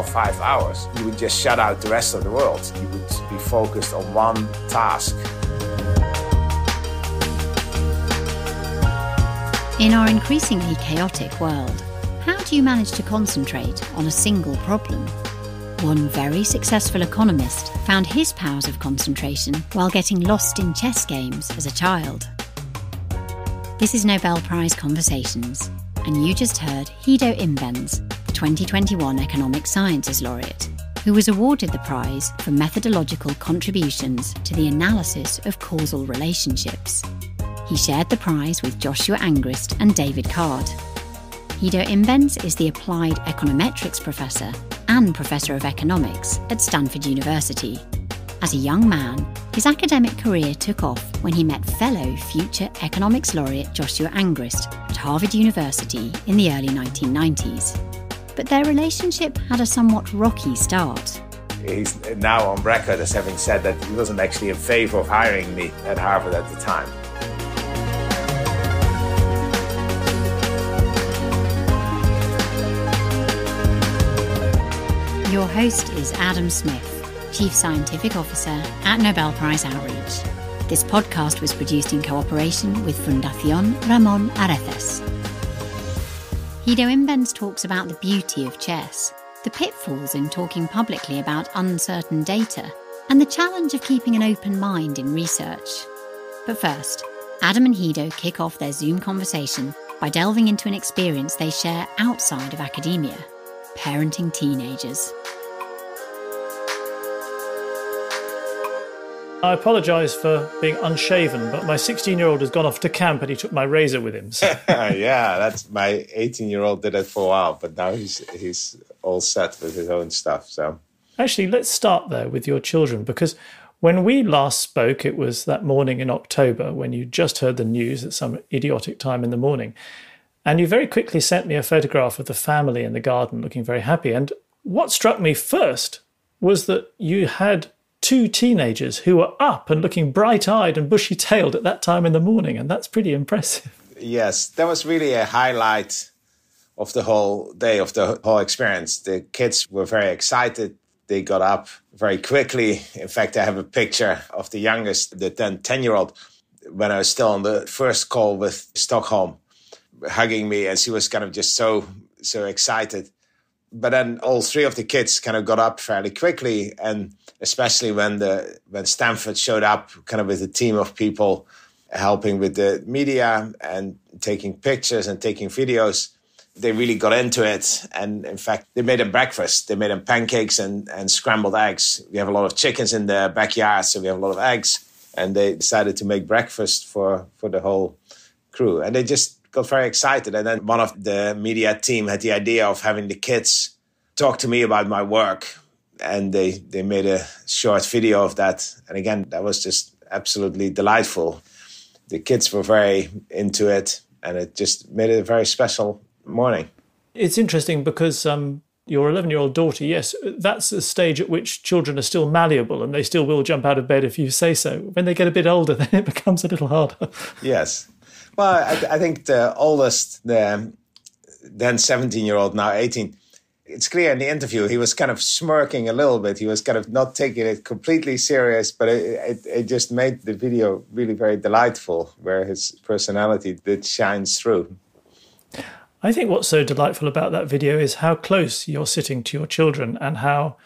or 5 hours, you would just shut out the rest of the world. You would be focused on one task. In our increasingly chaotic world, how do you manage to concentrate on a single problem? One very successful economist found his powers of concentration while getting lost in chess games as a child. This is Nobel Prize Conversations, and you just heard Guido Imbens, the 2021 Economic Sciences Laureate, who was awarded the prize for methodological contributions to the analysis of causal relationships. He shared the prize with Joshua Angrist and David Card. Guido Imbens is the Applied Econometrics Professor and Professor of Economics at Stanford University. As a young man, his academic career took off when he met fellow future economics laureate Joshua Angrist at Harvard University in the early 1990s. But their relationship had a somewhat rocky start. He's now on record as having said that he wasn't actually in favor of hiring me at Harvard at the time. Your host is Adam Smith, Chief Scientific Officer at Nobel Prize Outreach. This podcast was produced in cooperation with Fundación Ramón Areces. Guido Imbens talks about the beauty of chess, the pitfalls in talking publicly about uncertain data, and the challenge of keeping an open mind in research. But first, Adam and Guido kick off their Zoom conversation by delving into an experience they share outside of academia: parenting teenagers. I apologise for being unshaven, but my 16-year-old has gone off to camp and he took my razor with him. So. Yeah, that's my 18-year-old did it for a while, but now he's all set with his own stuff. So actually, let's start there with your children, because when we last spoke, it was that morning in October when you just heard the news at some idiotic time in the morning. And you very quickly sent me a photograph of the family in the garden looking very happy. And what struck me first was that you had two teenagers who were up and looking bright-eyed and bushy-tailed at that time in the morning. And that's pretty impressive. Yes, that was really a highlight of the whole day, of the whole experience. The kids were very excited. They got up very quickly. In fact, I have a picture of the youngest, the 10-year-old, when I was still on the first call with Stockholm, hugging me, and she was kind of just so excited. But then all three of the kids kind of got up fairly quickly, and especially when Stanford showed up kind of with a team of people helping with the media and taking pictures and taking videos, they really got into it. And in fact, they made them breakfast. They made them pancakes and scrambled eggs. We have a lot of chickens in the backyard, so we have a lot of eggs. And they decided to make breakfast for the whole crew. And they just got very excited. And then one of the media team had the idea of having the kids talk to me about my work. And they made a short video of that. And again, that was just absolutely delightful. The kids were very into it, and it just made it a very special morning. It's interesting because your 11-year-old daughter, yes, that's a stage at which children are still malleable and they still will jump out of bed if you say so. When they get a bit older, then it becomes a little harder. Yes. Well, I think the oldest, the then 17-year-old, now 18, it's clear in the interview, he was kind of smirking a little bit. He was kind of not taking it completely serious, but it just made the video really very delightful, where his personality did shine through. I think what's so delightful about that video is how close you're sitting to your children and how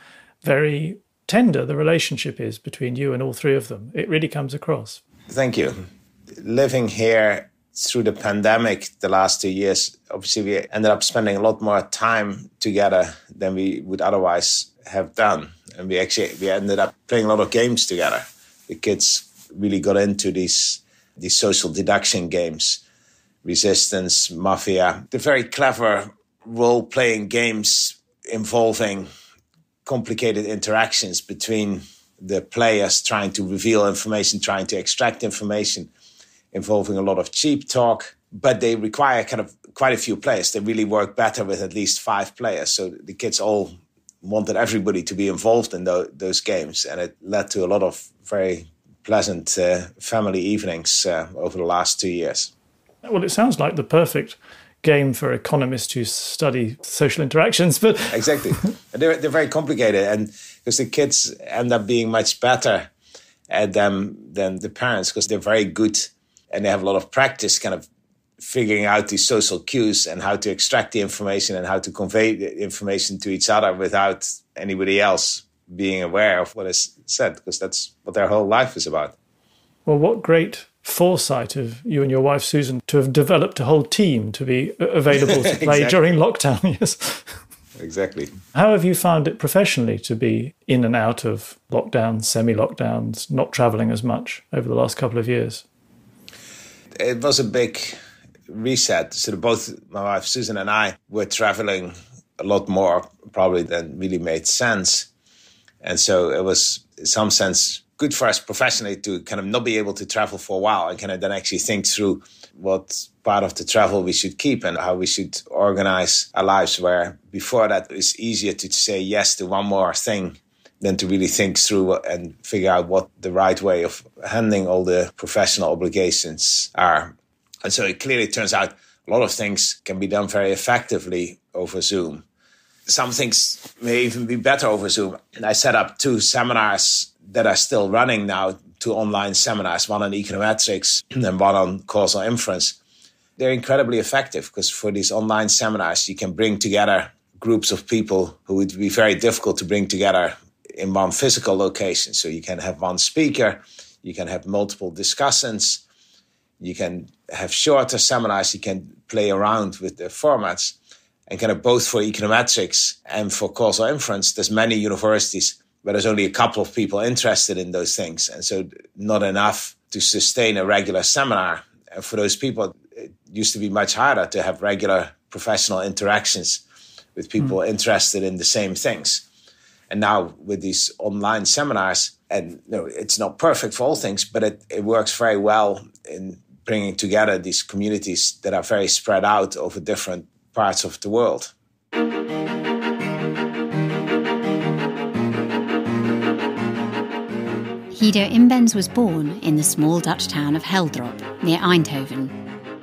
very tender the relationship is between you and all three of them. It really comes across. Thank you. Living here through the pandemic the last 2 years, obviously we ended up spending a lot more time together than we would otherwise have done. And we ended up playing a lot of games together. The kids really got into these social deduction games, resistance, mafia. They're very clever role-playing games involving complicated interactions between the players, trying to reveal information, trying to extract information, involving a lot of cheap talk, but they require kind of quite a few players. They really work better with at least 5 players. So the kids all wanted everybody to be involved in those games. And it led to a lot of very pleasant family evenings over the last 2 years. Well, it sounds like the perfect game for economists who study social interactions. But exactly. They're very complicated, and because the kids end up being much better at them than the parents, because they're very good and they have a lot of practice kind of figuring out these social cues and how to extract the information and how to convey the information to each other without anybody else being aware of what is said, because that's what their whole life is about. Well, what great foresight of you and your wife, Susan, to have developed a whole team to be available to play exactly. during lockdown. Yes. Exactly. How have you found it professionally to be in and out of lockdowns, semi-lockdowns, not travelling as much over the last couple of years? It was a big reset. So both my wife Susan and I were traveling a lot more probably than really made sense. And so it was in some sense good for us professionally to kind of not be able to travel for a while and kind of then actually think through what part of the travel we should keep and how we should organize our lives, where before that it was easier to say yes to one more thing than to really think through and figure out what the right way of handling all the professional obligations are. And so it clearly turns out a lot of things can be done very effectively over Zoom. Some things may even be better over Zoom. And I set up two seminars that are still running now, two online seminars, one on econometrics and one on causal inference. They're incredibly effective because for these online seminars, you can bring together groups of people who would be very difficult to bring together in one physical location. So you can have one speaker, you can have multiple discussants, you can have shorter seminars, you can play around with the formats. And kind of both for econometrics and for causal inference, there's many universities where there's only a couple of people interested in those things. And so not enough to sustain a regular seminar. And for those people, it used to be much harder to have regular professional interactions with people interested in the same things. And now with these online seminars, and no, it's not perfect for all things, but it works very well in bringing together these communities that are very spread out over different parts of the world. Guido Imbens was born in the small Dutch town of Heldrop, near Eindhoven.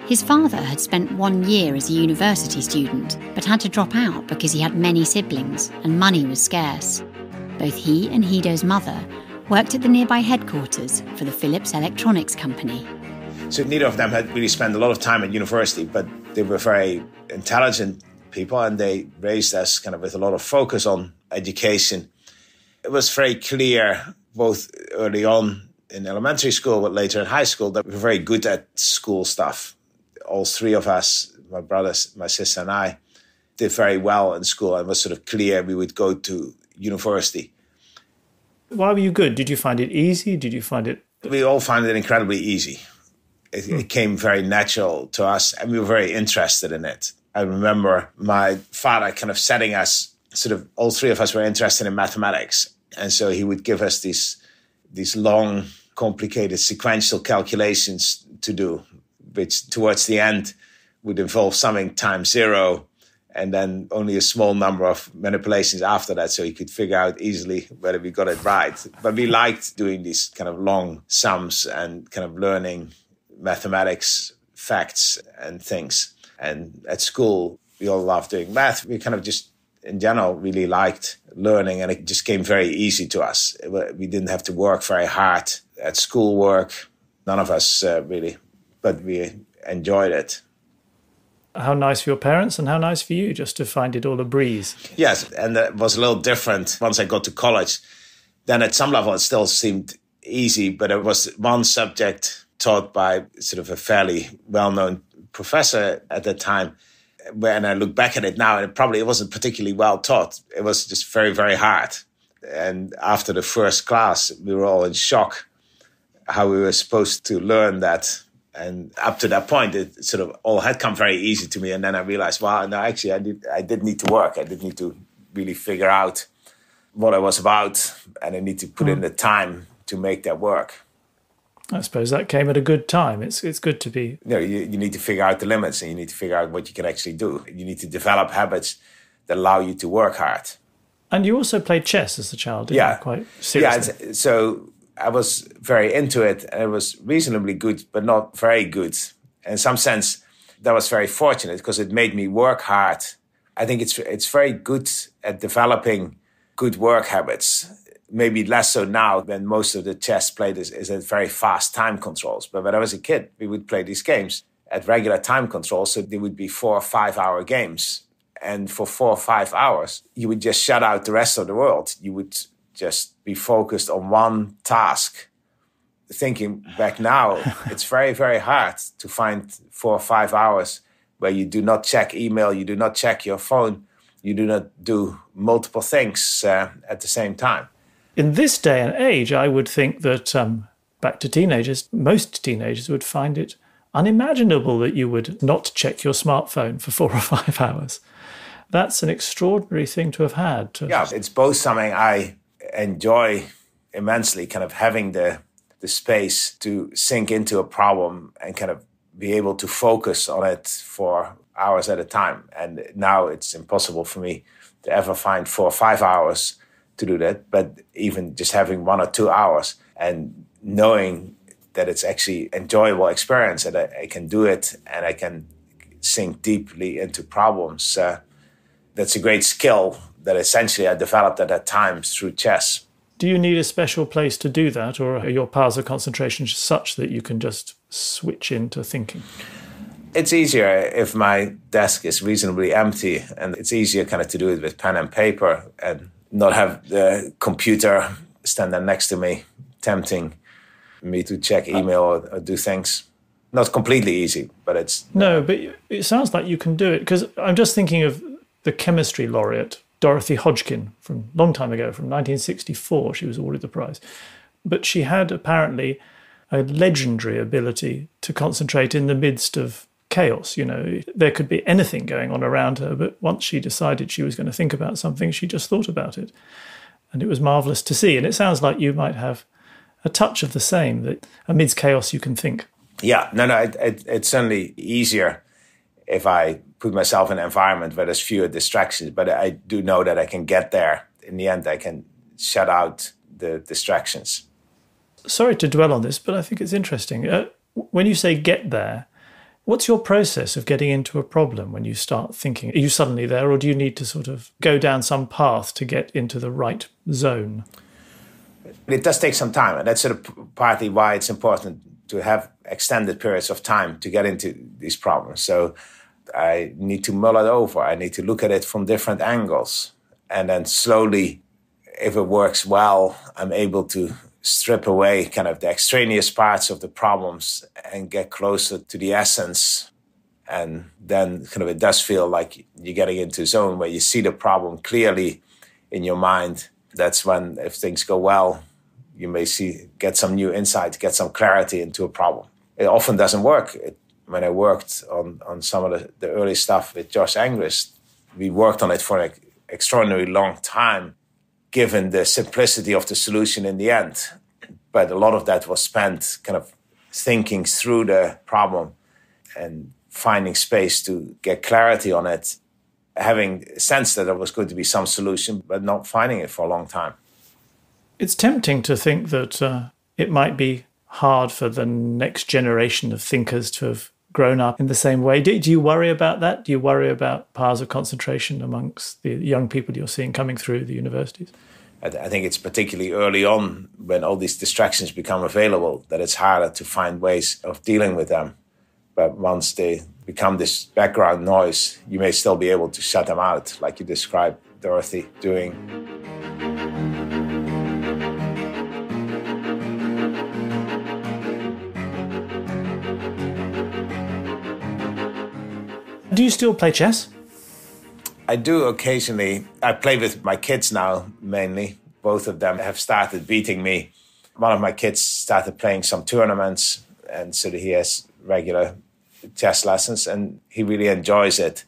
His father had spent 1 year as a university student, but had to drop out because he had many siblings and money was scarce. Both he and Guido's mother worked at the nearby headquarters for the Phillips Electronics Company. So neither of them had really spent a lot of time at university, but they were very intelligent people and they raised us kind of with a lot of focus on education. It was very clear both early on in elementary school, but later in high school, that we were very good at school stuff. All three of us, my brothers, my sister and I, did very well in school and it was sort of clear we would go to university. Why were you good? Did you find it easy? Did you find it... We all found it incredibly easy. It came very natural to us and we were very interested in it. I remember my father kind of setting us, sort of all three of us were interested in mathematics. And so he would give us these long, complicated sequential calculations to do, which towards the end would involve summing times zero and then only a small number of manipulations after that, so he could figure out easily whether we got it right. But we liked doing these kind of long sums and kind of learning mathematics, facts and things. And at school, we all loved doing math. We kind of just in general really liked learning and it just came very easy to us. We didn't have to work very hard at schoolwork, none of us really, but we enjoyed it. How nice for your parents and how nice for you just to find it all a breeze. Yes, and it was a little different once I got to college. Then at some level it still seemed easy, but it was one subject taught by sort of a fairly well-known professor at the time. When I look back at it now, it wasn't particularly well taught. It was just very, very hard. And after the first class, we were all in shock how we were supposed to learn that. And up to that point, it sort of all had come very easy to me. And then I realized, wow, no, actually, I did need to work. I did need to really figure out what I was about. And I need to put in the time to make that work. I suppose that came at a good time. It's good to be... No, you need to figure out the limits and you need to figure out what you can actually do. You need to develop habits that allow you to work hard. And you also played chess as a child, didn't you? Quite seriously. Yeah, so I was very into it and I was reasonably good, but not very good. In some sense, that was very fortunate because it made me work hard. I think it's very good at developing good work habits. Maybe less so now when most of the chess played is at very fast time controls. But when I was a kid, we would play these games at regular time controls. So they would be 4 or 5 hour games. And for 4 or 5 hours, you would just shut out the rest of the world. You would just be focused on one task. Thinking back now, it's very, very hard to find 4 or 5 hours where you do not check email, you do not check your phone, you do not do multiple things at the same time. In this day and age, I would think that, back to teenagers, most teenagers would find it unimaginable that you would not check your smartphone for 4 or 5 hours. That's an extraordinary thing to have had. Yeah, it's both something I enjoy immensely, kind of having the space to sink into a problem and kind of be able to focus on it for hours at a time. And now it's impossible for me to ever find 4 or 5 hours to do that. But even just having 1 or 2 hours and knowing that it's actually an enjoyable experience and I can do it and I can sink deeply into problems, that's a great skill that essentially I developed at that time through chess. Do you need a special place to do that, or are your powers of concentration such that you can just switch into thinking? It's easier if my desk is reasonably empty, and it's easier kind of to do it with pen and paper and not have the computer standing next to me, tempting me to check email or do things. Not completely easy, but it's... No, but it sounds like you can do it, because I'm just thinking of the chemistry laureate, Dorothy Hodgkin, from a long time ago, from 1964, she was awarded the prize. But she had apparently a legendary ability to concentrate in the midst of chaos. You know, there could be anything going on around her, but once she decided she was going to think about something, she just thought about it. And it was marvellous to see. And it sounds like you might have a touch of the same, that amidst chaos you can think. Yeah, it's certainly easier if I put myself in an environment where there's fewer distractions, but I do know that I can get there. In the end, I can shut out the distractions. Sorry to dwell on this, but I think it's interesting. When you say get there, what's your process of getting into a problem when you start thinking? Are you suddenly there, or do you need to sort of go down some path to get into the right zone? It does take some time, and that's sort of partly why it's important to have extended periods of time to get into these problems. So I need to mull it over. I need to look at it from different angles. And then slowly, if it works well, I'm able to strip away kind of the extraneous parts of the problems and get closer to the essence. And then kind of it does feel like you're getting into a zone where you see the problem clearly in your mind. That's when, if things go well, you may get some new insight, get some clarity into a problem. It often doesn't work. When I worked on some of the early stuff with Josh Angrist, we worked on it for an extraordinarily long time, given the simplicity of the solution in the end. But a lot of that was spent kind of thinking through the problem and finding space to get clarity on it, having a sense that there was going to be some solution, but not finding it for a long time. It's tempting to think that it might be hard for the next generation of thinkers to have grown up in the same way. Do you worry about that? Do you worry about powers of concentration amongst the young people you're seeing coming through the universities? I think it's particularly early on, when all these distractions become available, that it's harder to find ways of dealing with them. But once they become this background noise, you may still be able to shut them out, like you described Dorothy doing. Do you still play chess? I do occasionally. I play with my kids now, mainly. Both of them have started beating me. One of my kids started playing some tournaments, and so he has regular chess lessons, and he really enjoys it.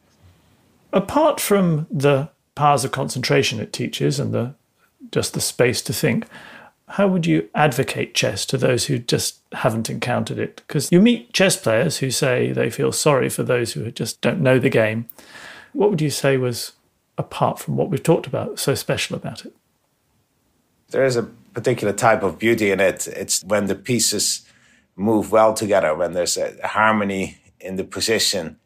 Apart from the powers of concentration it teaches and just the space to think, how would you advocate chess to those who just haven't encountered it? Because you meet chess players who say they feel sorry for those who just don't know the game. What would you say was, apart from what we've talked about, so special about it? There is a particular type of beauty in it. It's when the pieces move well together, when there's a harmony in the position,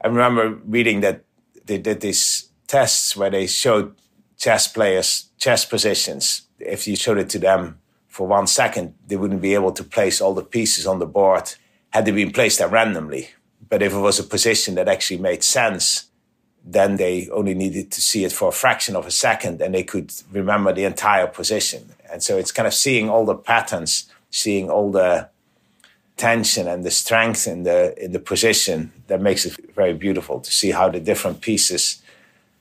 I remember reading that they did these tests where they showed chess players chess positions. If you showed it to them for 1 second, they wouldn't be able to place all the pieces on the board had they been placed there randomly. But if it was a position that actually made sense, then they only needed to see it for a fraction of a second and they could remember the entire position. And so it's kind of seeing all the patterns, seeing all the tension and the strength in the position that makes it very beautiful to see how the different pieces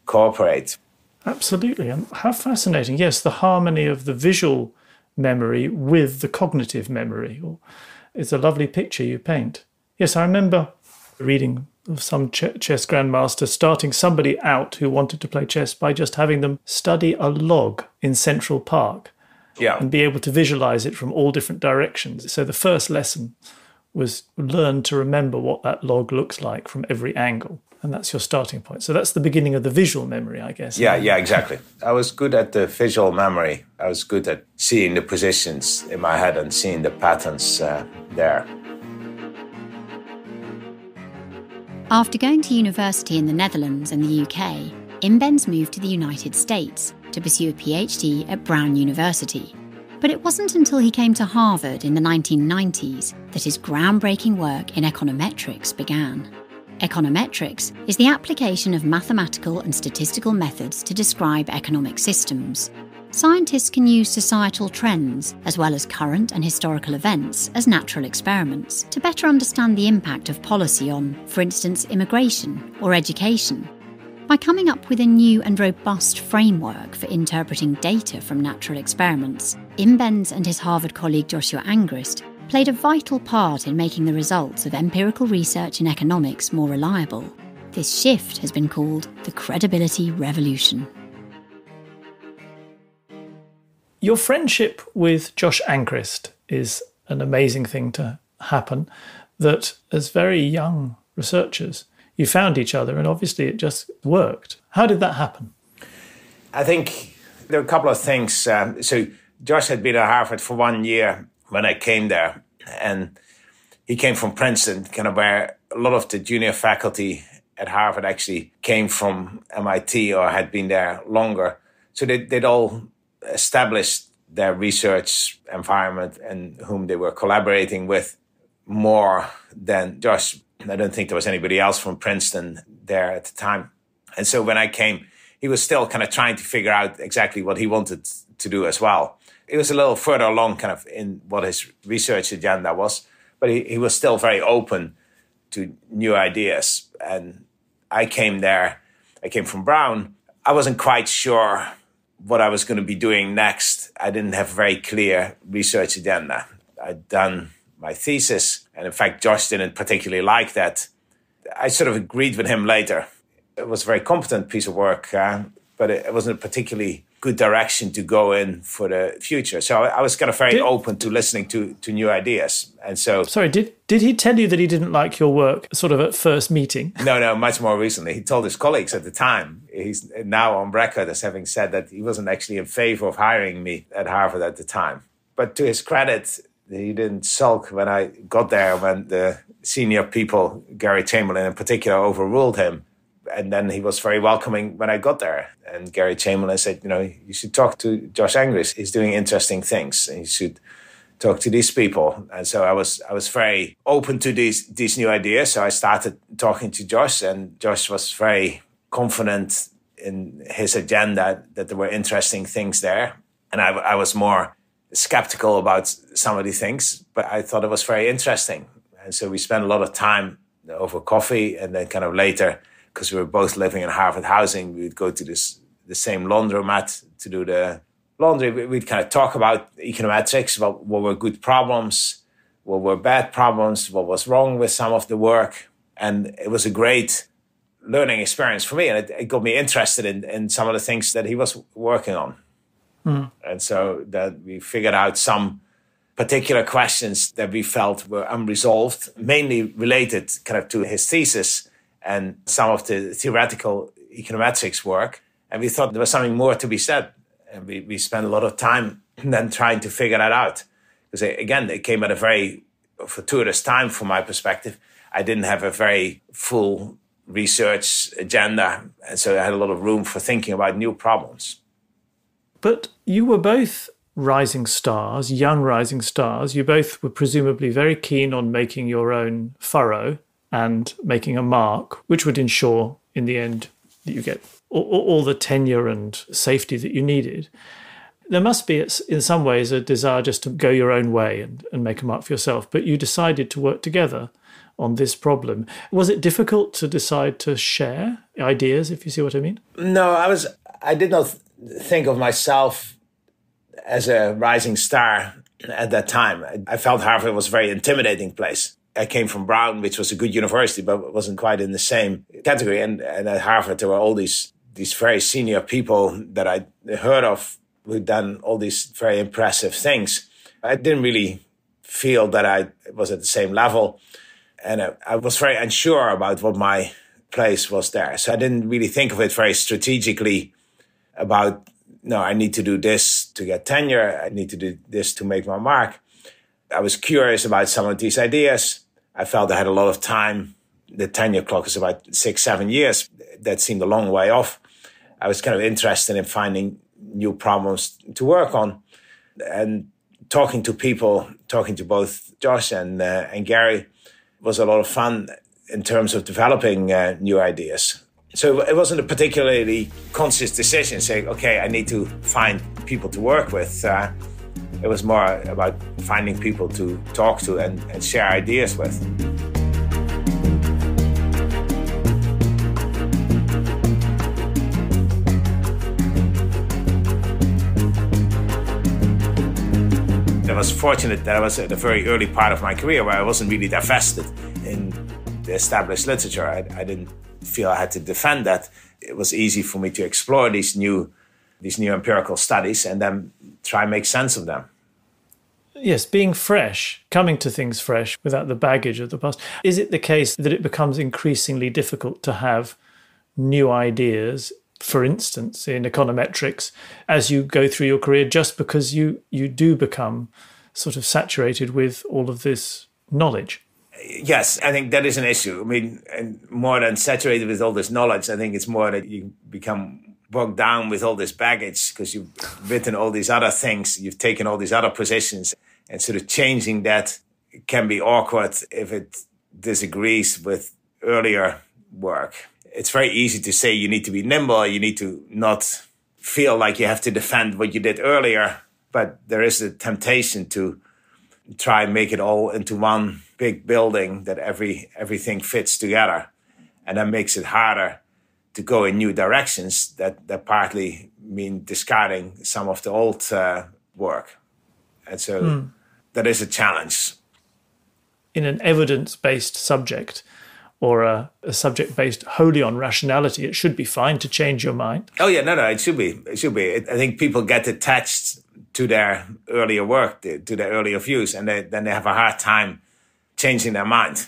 cooperate. Absolutely. And how fascinating. Yes, the harmony of the visual memory with the cognitive memory. It's a lovely picture you paint. Yes, I remember reading of some chess grandmaster starting somebody out who wanted to play chess by just having them study a log in Central Park and be able to visualize it from all different directions. So the first lesson was learn to remember what that log looks like from every angle. And that's your starting point. So that's the beginning of the visual memory, I guess. Yeah, exactly. I was good at the visual memory. I was good at seeing the positions in my head and seeing the patterns there. After going to university in the Netherlands and the UK, Imbens moved to the United States to pursue a PhD at Brown University. But it wasn't until he came to Harvard in the 1990s that his groundbreaking work in econometrics began. Econometrics is the application of mathematical and statistical methods to describe economic systems. Scientists can use societal trends, as well as current and historical events, as natural experiments to better understand the impact of policy on, for instance, immigration or education. By coming up with a new and robust framework for interpreting data from natural experiments, Imbens and his Harvard colleague Joshua Angrist played a vital part in making the results of empirical research in economics more reliable. This shift has been called the credibility revolution. Your friendship with Josh Angrist is an amazing thing to happen, that as very young researchers, you found each other and obviously it just worked. How did that happen? I think there are a couple of things. So Josh had been at Harvard for 1 year when I came there, and he came from Princeton, kind of where a lot of the junior faculty at Harvard actually came from MIT or had been there longer. So they'd all established their research environment and whom they were collaborating with more than Josh. I don't think there was anybody else from Princeton there at the time. And so when I came, he was still kind of trying to figure out exactly what he wanted to do as well. He was a little further along kind of in what his research agenda was, but he was still very open to new ideas. And I came from Brown. I wasn't quite sure what I was going to be doing next. I didn't have a very clear research agenda. I'd done my thesis, and in fact, Josh didn't particularly like that. I sort of agreed with him later. It was a very competent piece of work, but it wasn't a particularly good direction to go in for the future. So I was kind of very open to listening to new ideas. And so... Sorry, did he tell you that he didn't like your work sort of at first meeting? No, much more recently. He told his colleagues at the time. He's now on record as having said that he wasn't actually in favor of hiring me at Harvard at the time. But to his credit, he didn't sulk when I got there, when the senior people, Gary Chamberlain in particular, overruled him. And then he was very welcoming when I got there. And Gary Chamberlain said, you should talk to Josh Angrist. He's doing interesting things and you should talk to these people. And so I was very open to these new ideas. So I started talking to Josh, and Josh was very confident in his agenda that there were interesting things there. And I was more skeptical about some of the things, but I thought it was very interesting. And so we spent a lot of time over coffee, and then kind of later, because we were both living in Harvard housing, we would go to the same laundromat to do the laundry. We'd kind of talk about econometrics, about what were good problems, what were bad problems, what was wrong with some of the work. And it was a great learning experience for me, and it got me interested in some of the things that he was working on. Mm. And so that we figured out some particular questions that we felt were unresolved, mainly related kind of to his thesis and some of the theoretical econometrics work. And we thought there was something more to be said. And we spent a lot of time then trying to figure that out. Because again, it came at a very fortuitous time from my perspective. I didn't have a very full research agenda. And so I had a lot of room for thinking about new problems. But you were both rising stars, young rising stars. You both were presumably very keen on making your own furrow and making a mark, which would ensure in the end that you get all the tenure and safety that you needed. There must be, in some ways, a desire just to go your own way and make a mark for yourself. But you decided to work together on this problem. Was it difficult to decide to share ideas, if you see what I mean? No, I did not think of myself as a rising star at that time. I felt Harvard was a very intimidating place. I came from Brown, which was a good university, but wasn't quite in the same category. And at Harvard, there were all these very senior people that I heard of who'd done all these very impressive things. I didn't really feel that I was at the same level. And I was very unsure about what my place was there. So I didn't really think of it very strategically about, no, I need to do this to get tenure. I need to do this to make my mark. I was curious about some of these ideas. I felt I had a lot of time. The tenure clock is about 6-7 years. That seemed a long way off. I was kind of interested in finding new problems to work on. And talking to people, talking to both Josh and Gary, was a lot of fun in terms of developing new ideas. So it wasn't a particularly conscious decision saying, okay, I need to find people to work with. It was more about finding people to talk to and share ideas with. I was fortunate that I was at a very early part of my career where I wasn't really that vested in the established literature. I didn't feel I had to defend that. It was easy for me to explore these new empirical studies and then try and make sense of them. Yes, being fresh, coming to things fresh without the baggage of the past. Is it the case that it becomes increasingly difficult to have new ideas, for instance, in econometrics, as you go through your career, just because you do become sort of saturated with all of this knowledge? Yes, I think that is an issue. I mean, and more than saturated with all this knowledge, I think it's more that you become bogged down with all this baggage because you've written all these other things, you've taken all these other positions, and sort of changing that can be awkward if it disagrees with earlier work. It's very easy to say you need to be nimble, you need to not feel like you have to defend what you did earlier, but there is a temptation to try and make it all into one big building that everything fits together, and that makes it harder to go in new directions that partly mean discarding some of the old work. And so that is a challenge. In an evidence-based subject or a subject based wholly on rationality, it should be fine to change your mind. Oh, yeah, no, it should be. It should be. I think people get attached to their earlier work, to their earlier views, and then they have a hard time changing their mind.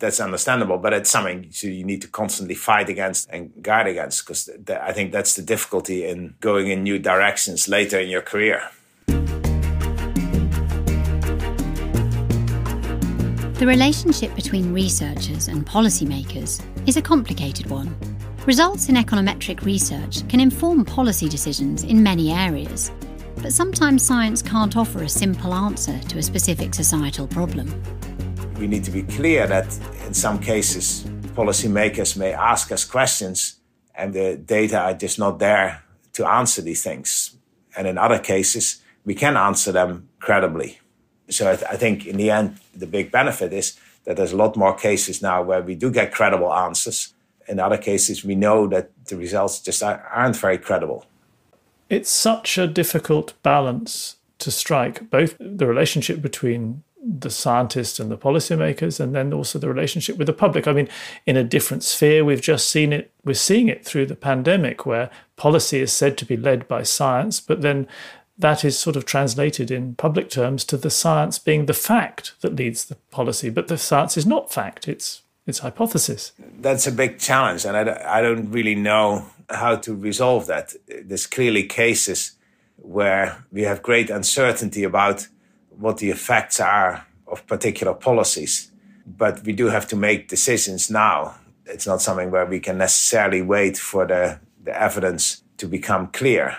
That's understandable, but it's something you need to constantly fight against and guard against, because I think that's the difficulty in going in new directions later in your career. The relationship between researchers and policymakers is a complicated one. Results in econometric research can inform policy decisions in many areas, but sometimes science can't offer a simple answer to a specific societal problem. We need to be clear that in some cases, policymakers may ask us questions and the data are just not there to answer these things. And in other cases, we can answer them credibly. So I think in the end, the big benefit is that there's a lot more cases now where we do get credible answers. In other cases, we know that the results just aren't very credible. It's such a difficult balance to strike, both the relationship between the scientists and the policymakers, and then also the relationship with the public. I mean, in a different sphere, we've just seen it. We're seeing it through the pandemic, where policy is said to be led by science, but then that is sort of translated in public terms to the science being the fact that leads the policy. But the science is not fact, it's hypothesis. That's a big challenge, and I don't really know how to resolve that. There's clearly cases where we have great uncertainty about what the effects are of particular policies. But we do have to make decisions now It's not something where we can necessarily wait for the evidence to become clear.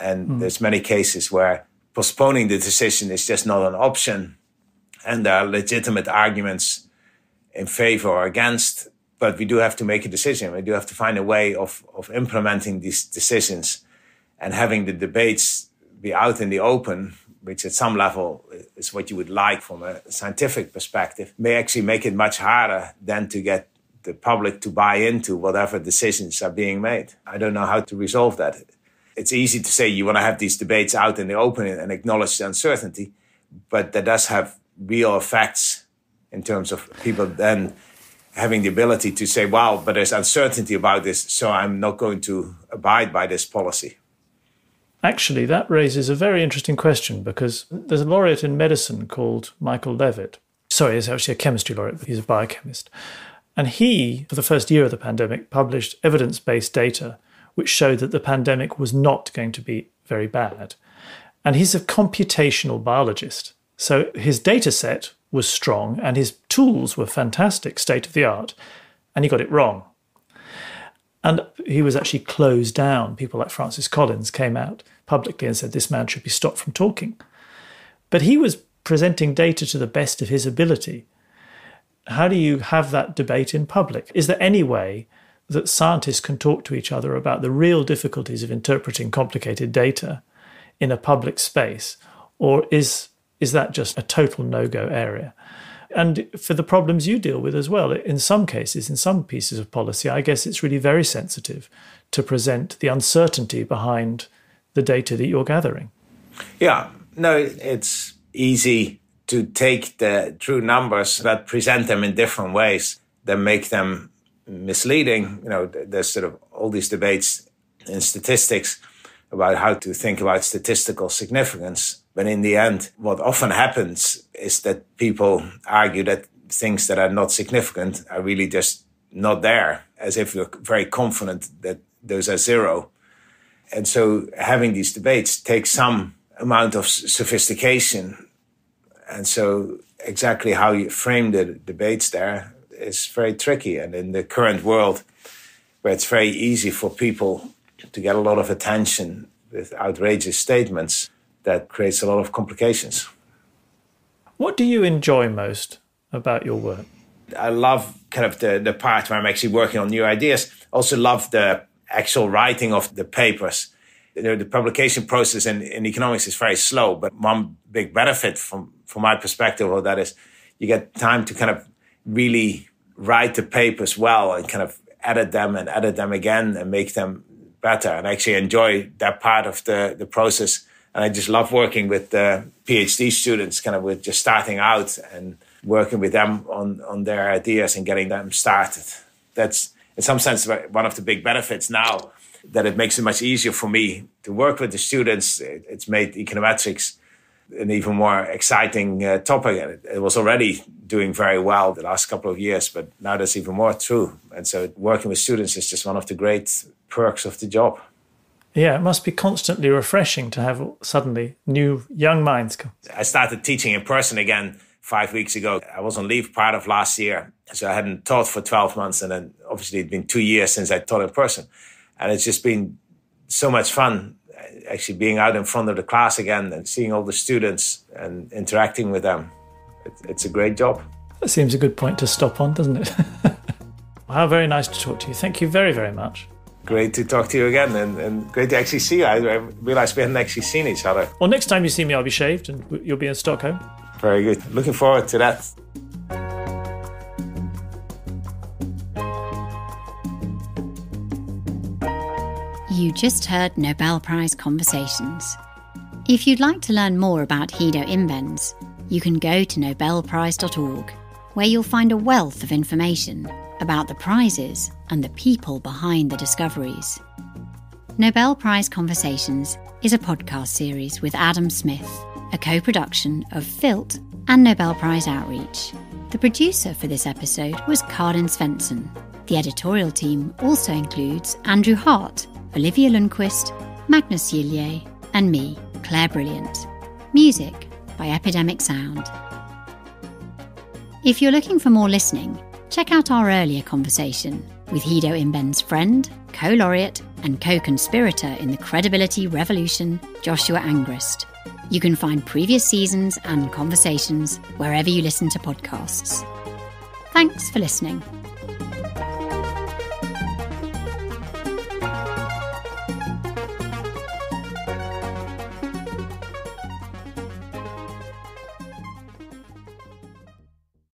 And there's many cases where postponing the decision is just not an option. And there are legitimate arguments in favor or against, but we do have to make a decision. We do have to find a way of implementing these decisions and having the debates be out in the open, which at some level is what you would like from a scientific perspective, may actually make it much harder than to get the public to buy into whatever decisions are being made. I don't know how to resolve that. It's easy to say you want to have these debates out in the open and acknowledge the uncertainty, but that does have real effects in terms of people then having the ability to say, wow, but there's uncertainty about this, so I'm not going to abide by this policy. Actually, that raises a very interesting question, because there's a laureate in medicine called Michael Levitt. Sorry, he's actually a chemistry laureate, but he's a biochemist. And he, for the first year of the pandemic, published evidence-based data which showed that the pandemic was not going to be very bad. And he's a computational biologist. So his data set was strong and his tools were fantastic, state-of-the-art, and he got it wrong. And he was actually closed down. People like Francis Collins came out publicly and said this man should be stopped from talking. But he was presenting data to the best of his ability. How do you have that debate in public? Is there any way that scientists can talk to each other about the real difficulties of interpreting complicated data in a public space? Or is that just a total no-go area? And for the problems you deal with as well, in some cases, in some pieces of policy, I guess it's really very sensitive to present the uncertainty behind the data that you're gathering. Yeah, no, it's easy to take the true numbers but present them in different ways that make them misleading. You know, there's sort of all these debates in statistics about how to think about statistical significance. But in the end, what often happens is that people argue that things that are not significant are really just not there, as if you're very confident that those are zero. And so having these debates takes some amount of sophistication. And so exactly how you frame the debates there is very tricky. And in the current world, where it's very easy for people to get a lot of attention with outrageous statements, that creates a lot of complications. What do you enjoy most about your work? I love kind of the part where I'm actually working on new ideas. I also love the actual writing of the papers. You know, the publication process in economics is very slow, but one big benefit from my perspective of that is you get time to kind of really write the papers well and kind of edit them again and make them better. And I actually enjoy that part of the process. And I just love working with the PhD students, kind of with just starting out and working with them on their ideas and getting them started. That's, in some sense, one of the big benefits now, that it makes it much easier for me to work with the students. It's made econometrics an even more exciting topic. It was already doing very well the last couple of years, but now that's even more true. And so working with students is just one of the great perks of the job. Yeah, it must be constantly refreshing to have suddenly new young minds come. I started teaching in person again 5 weeks ago. I was on leave part of last year, so I hadn't taught for 12 months. And then obviously it'd been 2 years since I taught in person. And it's just been so much fun actually being out in front of the class again and seeing all the students and interacting with them. It's a great job. That seems a good point to stop on, doesn't it? Wow, very nice to talk to you. Thank you very, very much. Great to talk to you again, and great to actually see you. I realised we hadn't actually seen each other. Well, next time you see me, I'll be shaved and you'll be in Stockholm. Very good. Looking forward to that. You just heard Nobel Prize Conversations. If you'd like to learn more about Guido Imbens, you can go to nobelprize.org, where you'll find a wealth of information about the prizes and the people behind the discoveries. Nobel Prize Conversations is a podcast series with Adam Smith, a co-production of Filt and Nobel Prize Outreach. The producer for this episode was Karin Svensson. The editorial team also includes Andrew Hart, Olivia Lundquist, Magnus Gillier, and me, Claire Brilliant. Music by Epidemic Sound. If you're looking for more listening, check out our earlier conversation with Guido Imbens' friend, co-laureate and co-conspirator in the credibility revolution, Joshua Angrist. You can find previous seasons and conversations wherever you listen to podcasts. Thanks for listening.